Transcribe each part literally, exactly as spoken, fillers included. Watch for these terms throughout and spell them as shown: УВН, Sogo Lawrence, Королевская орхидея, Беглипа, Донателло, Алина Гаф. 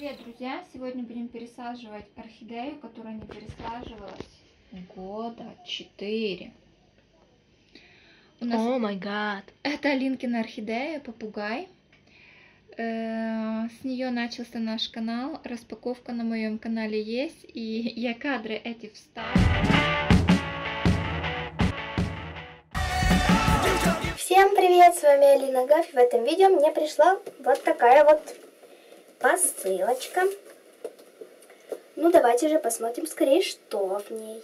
Привет, друзья! Сегодня будем пересаживать орхидею, которая не пересаживалась года четыре. У нас oh my God. Это Алинкина орхидея, попугай. С нее начался наш канал. Распаковка на моем канале есть, и я кадры эти вставлю. Всем привет, с вами Алина Гаф. В этом видео мне пришла вот такая вот посылочка. Ну давайте же посмотрим скорее, что в ней.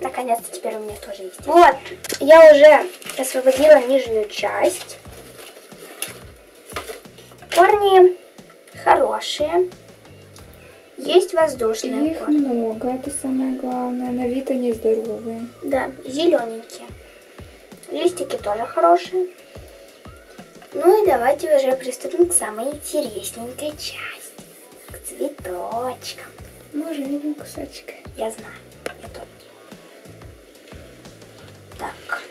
Наконец-то теперь у меня тоже есть. Вот, я уже освободила нижнюю часть. Корни хорошие. Есть воздушные. Их корни. Много, это самое главное. На вид они здоровые. Да, зелененькие. Листики тоже хорошие. Ну и давайте уже приступим к самой интересненькой части. К цветочкам. Мы уже видим кусочек. Я знаю. Так.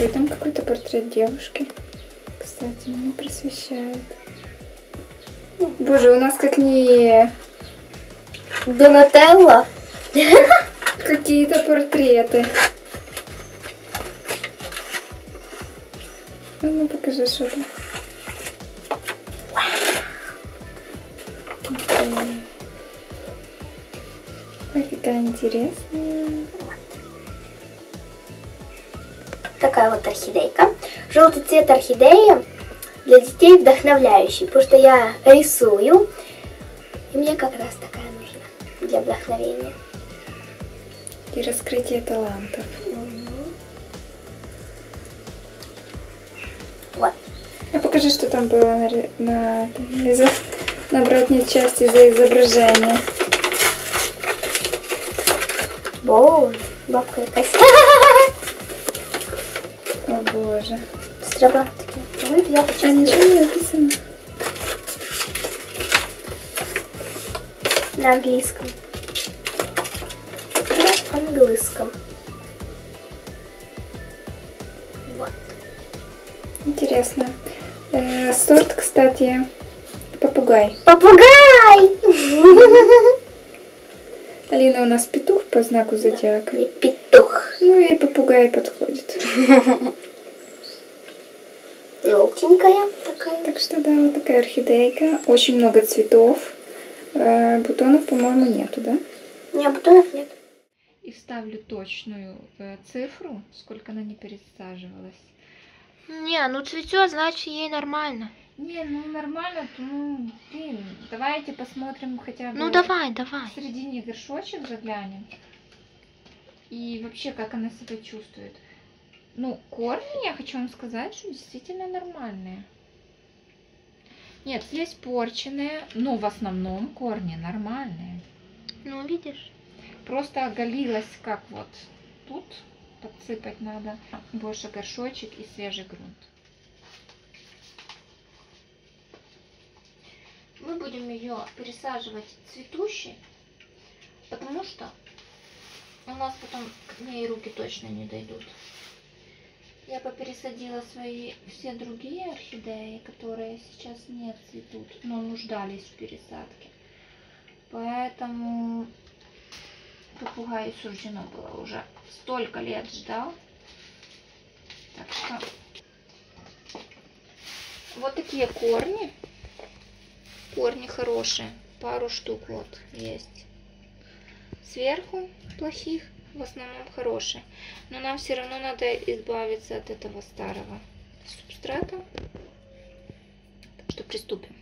И там какой-то портрет девушки. Кстати, меня просвещает. Боже, у нас как не Донателло. Какие-то портреты. Ну, покажи, что там. Ой, какая интересная. Такая вот орхидейка. Желтый цвет орхидеи для детей вдохновляющий, потому что я рисую, и мне как раз такая нужна для вдохновения. И раскрытие талантов. Угу. Вот. А покажи, что там было на, на, на, на обратной части за изображение. Воу, бабка кости. О боже. Строго. Ой, я хочу. Они же не написано. На английском. На английском. Вот. Интересно. Э, сорт, кстати, попугай. Попугай! Алина у нас петух по знаку зодиака. И петух. Ну и попугай подходит. Желтенькая такая. Так что да, вот такая орхидейка. Очень много цветов. Бутонов, по-моему, нету, да? Нет, бутонов нет. И вставлю точную цифру, сколько она не пересаживалась. Не, ну цветет, значит ей нормально. Не, ну нормально, ну блин, давайте посмотрим хотя бы. Ну давай, давай. Среди них горшочек заглянем. И вообще, как она себя чувствует. Ну, корни, я хочу вам сказать, что действительно нормальные. Нет, здесь порченные, но в основном корни нормальные. Ну, видишь? Просто оголилась, как вот тут. Подсыпать надо больше горшочек и свежий грунт. мы будем ее пересаживать цветущей, потому что у нас потом к ней руки точно не дойдут. Я попересадила свои все другие орхидеи, которые сейчас не цветут, но нуждались в пересадке. Поэтому попугаю суждено было, уже столько лет ждал. Так что вот такие корни. Корни хорошие. Пару штук вот есть. Сверху плохих, в основном хорошие. Но нам все равно надо избавиться от этого старого субстрата. Так что приступим.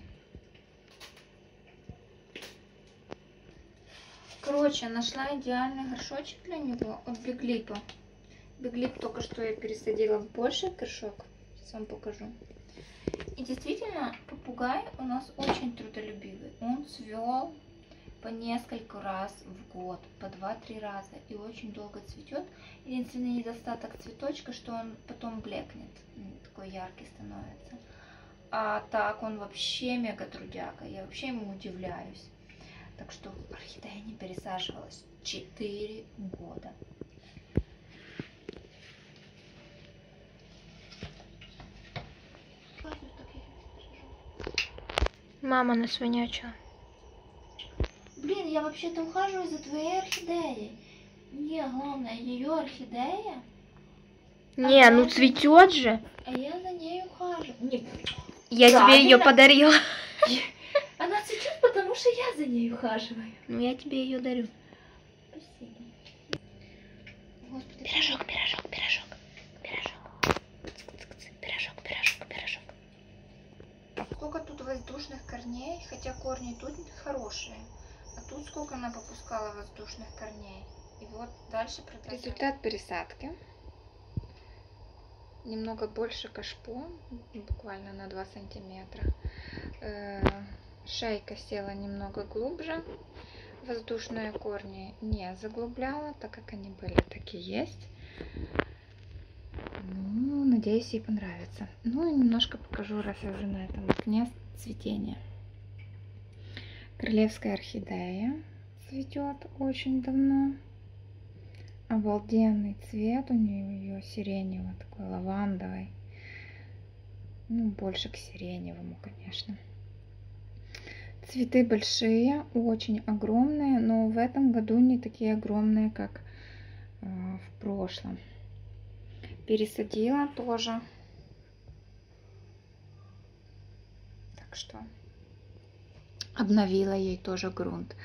Короче, нашла идеальный горшочек для него от Беглипа. Беглип только что я пересадила в больший горшок. Сейчас вам покажу. И действительно, попугай у нас очень трудолюбивый. Он цвел по несколько раз в год, по два-три раза. И очень долго цветет. Единственный недостаток цветочка, что он потом блекнет. Такой яркий становится. А так он вообще мега трудяга. Я вообще ему удивляюсь. Так что орхидея не пересаживалась четыре года. Мама нас вонячила. Блин, я вообще-то ухаживаю за твоей орхидеей. Не, главное, ее орхидея. Не, а ну я... цветет же. А я за ней ухаживаю. Не. Я да, тебе ее она... подарила. Она цветет, потому что я за ней ухаживаю. Ну, я тебе ее дарю. Спасибо. Господи. Пирожок, пирожок, пирожок. Сколько тут воздушных корней, хотя корни тут хорошие, а тут сколько она попускала воздушных корней. И вот дальше продолжаем. Результат пересадки. Немного больше кашпо, буквально на два сантиметра. Шейка села немного глубже. Воздушные корни не заглубляла, так как они были, так и есть. Надеюсь, ей понравится. Ну и немножко покажу, раз я уже на этом окне, цветение. Королевская орхидея цветет очень давно. Обалденный цвет у нее, сиреневый, такой лавандовый. Ну, больше к сиреневому, конечно. Цветы большие, очень огромные, но в этом году не такие огромные, как э, в прошлом. Пересадила тоже. Так что обновила ей тоже грунт.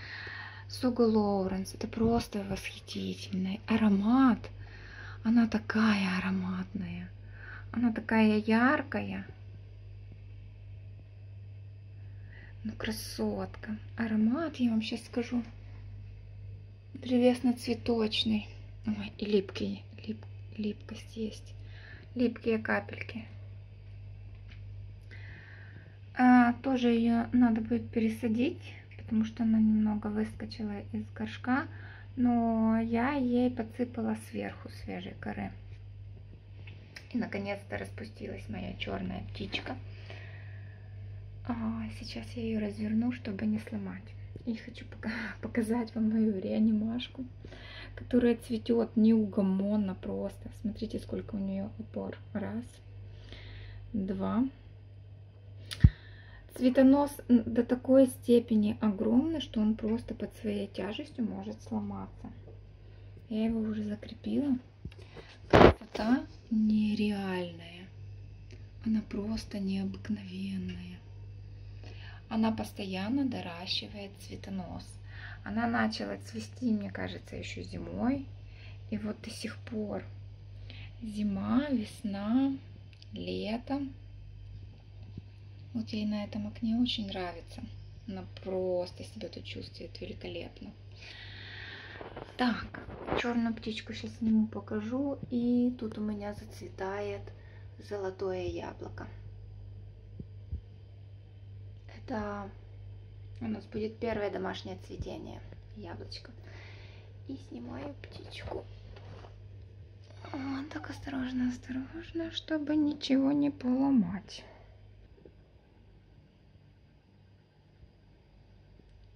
Sogo Lawrence. Это просто восхитительный аромат. Она такая ароматная. Она такая яркая. Ну, красотка. Аромат, я вам сейчас скажу. Древесно-цветочный. Ой, и липкий. Липкий. Липкость есть, липкие капельки. А, тоже ее надо будет пересадить, потому что она немного выскочила из горшка, но я ей подсыпала сверху свежей коры. И наконец-то распустилась моя черная птичка. А, сейчас я ее разверну, чтобы не сломать. И хочу показать вам мою реанимашку, которая цветет неугомонно просто. Смотрите, сколько у нее опор. Раз, два. Цветонос до такой степени огромный, что он просто под своей тяжестью может сломаться. Я его уже закрепила. Красота нереальная. Она просто необыкновенная. Она постоянно доращивает цветонос. Она начала цвести, мне кажется, еще зимой. И вот до сих пор зима, весна, лето. Вот ей на этом окне очень нравится. Она просто себя тут чувствует великолепно. Так, черную птичку сейчас сниму, покажу. И тут у меня зацветает золотое яблоко. Это у нас будет первое домашнее цветение яблочко. И снимаю птичку. Вот так осторожно, осторожно, чтобы ничего не поломать.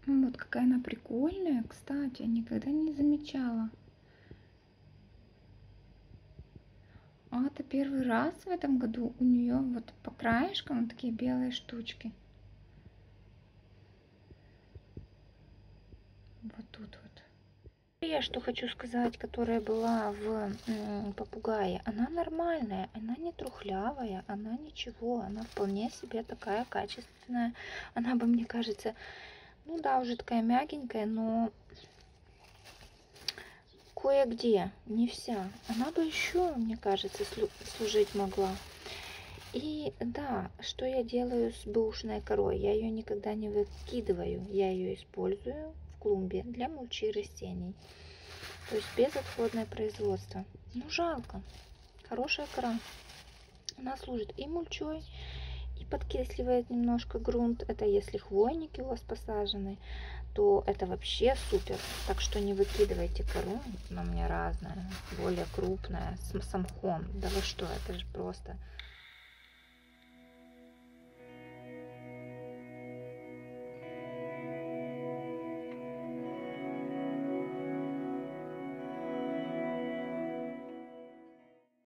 Вот какая она прикольная, кстати, я никогда не замечала. А это первый раз в этом году у нее вот по краешкам вот такие белые штучки. Вот тут вот. Я что хочу сказать, которая была в м, попугае, она нормальная, она не трухлявая, она ничего, она вполне себе такая качественная. Она бы, мне кажется, ну да, уже такая мягенькая, но кое-где, не вся. Она бы еще, мне кажется, служить могла. И да, что я делаю с бэушной корой? Я ее никогда не выкидываю, я ее использую в клумбе для мульчи растений. То есть безотходное производство. Ну жалко. Хорошая кора. Она служит и мульчой, и подкисливает немножко грунт. Это если хвойники у вас посажены, то это вообще супер. Так что не выкидывайте кору. Она у меня разная, более крупная, с самхом. Да вы что, это же просто...